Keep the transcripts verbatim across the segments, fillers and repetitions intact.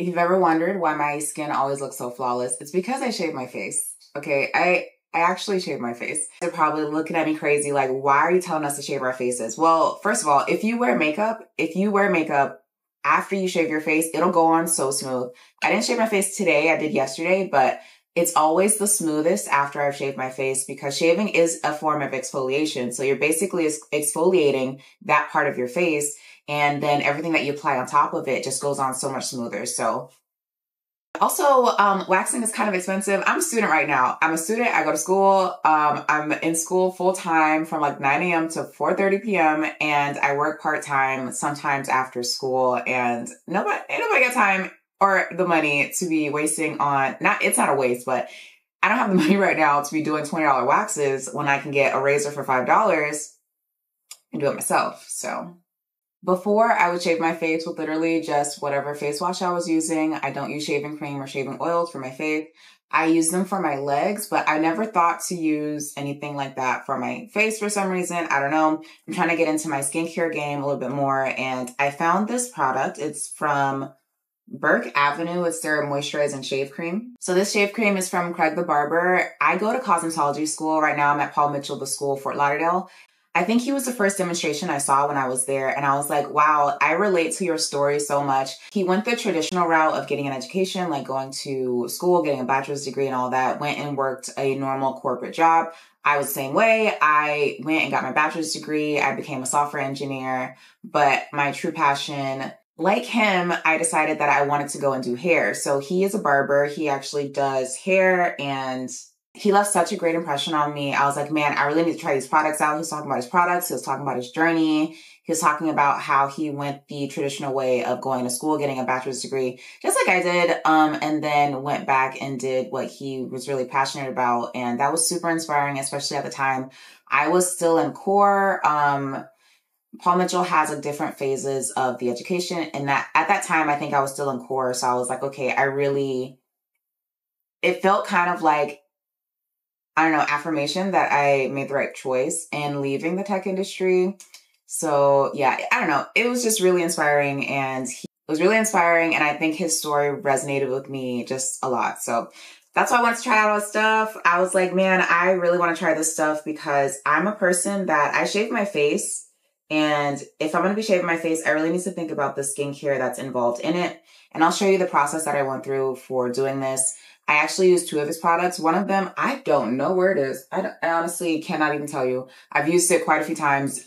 If you've ever wondered why my skin always looks so flawless, it's because I shave my face. Okay, I, I actually shave my face. They're probably looking at me crazy, like, why are you telling us to shave our faces? Well, first of all, if you wear makeup, if you wear makeup after you shave your face, it'll go on so smooth. I didn't shave my face today, I did yesterday, but it's always the smoothest after I've shaved my face because shaving is a form of exfoliation. So you're basically exfoliating that part of your face, and then everything that you apply on top of it just goes on so much smoother. So also, um, waxing is kind of expensive. I'm a student right now. I'm a student. I go to school. Um, I'm in school full time from like nine A M to four thirty P M And I work part time sometimes after school, and nobody, ain't nobody got time or the money to be wasting on, not, it's not a waste, but I don't have the money right now to be doing twenty dollar waxes when I can get a razor for five dollars and do it myself. So before, I would shave my face with literally just whatever face wash I was using. I don't use shaving cream or shaving oils for my face. I use them for my legs, but I never thought to use anything like that for my face for some reason. I don't know. I'm trying to get into my skincare game a little bit more, and I found this product. It's from Burke Avenue. It's their moisturize and shave cream. So this shave cream is from Craig the Barber. I go to cosmetology school. Right now I'm at Paul Mitchell, the school, Fort Lauderdale. I think he was the first demonstration I saw when I was there, and I was like, wow, I relate to your story so much. He went the traditional route of getting an education, like going to school, getting a bachelor's degree and all that, went and worked a normal corporate job. I was the same way. I went and got my bachelor's degree. I became a software engineer, but my true passion, like him, I decided that I wanted to go and do hair. So he is a barber. He actually does hair, and he left such a great impression on me. I was like, man, I really need to try these products out. He was talking about his products. He was talking about his journey. He was talking about how he went the traditional way of going to school, getting a bachelor's degree, just like I did, um, and then went back and did what he was really passionate about. And that was super inspiring, especially at the time. I was still in core. Um, Paul Mitchell has like different phases of the education. And that at that time, I think I was still in core. So I was like, okay, I really, it felt kind of like, I don't know, affirmation that I made the right choice in leaving the tech industry. So yeah, I don't know. It was just really inspiring, and he it was really inspiring. And I think his story resonated with me just a lot. So that's why I wanted to try out all this stuff. I was like, man, I really want to try this stuff because I'm a person that I shave my face. And if I'm going to be shaving my face, I really need to think about the skincare that's involved in it. And I'll show you the process that I went through for doing this. I actually used two of his products. One of them, I don't know where it is. I, don't, I honestly cannot even tell you. I've used it quite a few times.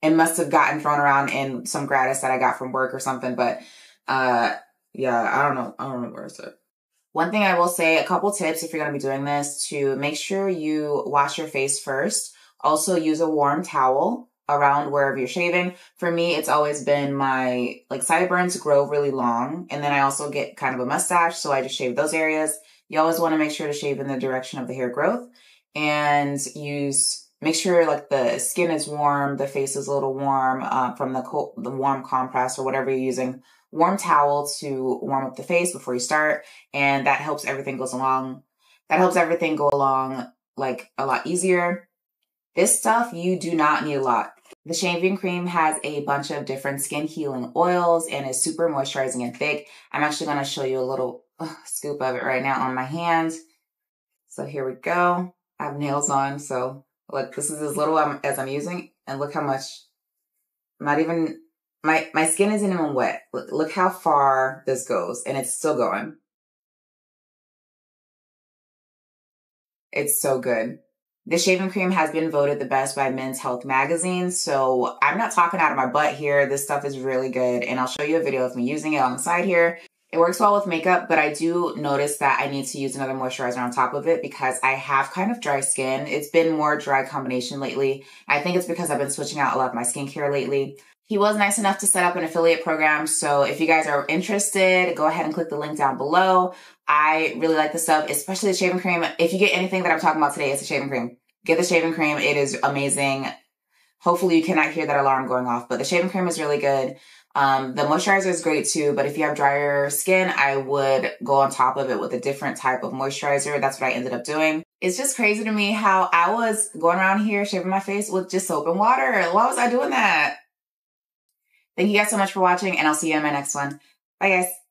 It must have gotten thrown around in some gratis that I got from work or something. But uh, yeah, I don't know. I don't know where it's at. One thing I will say, a couple tips if you're going to be doing this, to make sure you wash your face first. Also use a warm towel around wherever you're shaving. For me, it's always been my, like, sideburns grow really long. And then I also get kind of a mustache, so I just shave those areas. You always want to make sure to shave in the direction of the hair growth, and use, make sure like the skin is warm, the face is a little warm uh, from the cold, the warm compress or whatever you're using. Warm towel to warm up the face before you start. And that helps everything goes along. That helps everything go along like a lot easier. This stuff, you do not need a lot. The shaving cream has a bunch of different skin healing oils and is super moisturizing and thick. I'm actually going to show you a little uh, scoop of it right now on my hand. So here we go. I have nails on. So look, this is as little I'm, as I'm using. And look how much, not even, my, my skin isn't even wet. Look, look how far this goes, and it's still going. It's so good. The shaving cream has been voted the best by Men's Health Magazine, so I'm not talking out of my butt here. This stuff is really good, and I'll show you a video of me using it on the side here. It works well with makeup, but I do notice that I need to use another moisturizer on top of it because I have kind of dry skin. It's been more dry combination lately. I think it's because I've been switching out a lot of my skincare lately. He was nice enough to set up an affiliate program, so if you guys are interested, go ahead and click the link down below. I really like this stuff, especially the shaving cream. If you get anything that I'm talking about today, it's the shaving cream. Get the shaving cream. It is amazing. Hopefully you cannot hear that alarm going off, but the shaving cream is really good. Um, the moisturizer is great too, but if you have drier skin, I would go on top of it with a different type of moisturizer. That's what I ended up doing. It's just crazy to me how I was going around here shaving my face with just soap and water. Why was I doing that? Thank you guys so much for watching, and I'll see you in my next one. I guess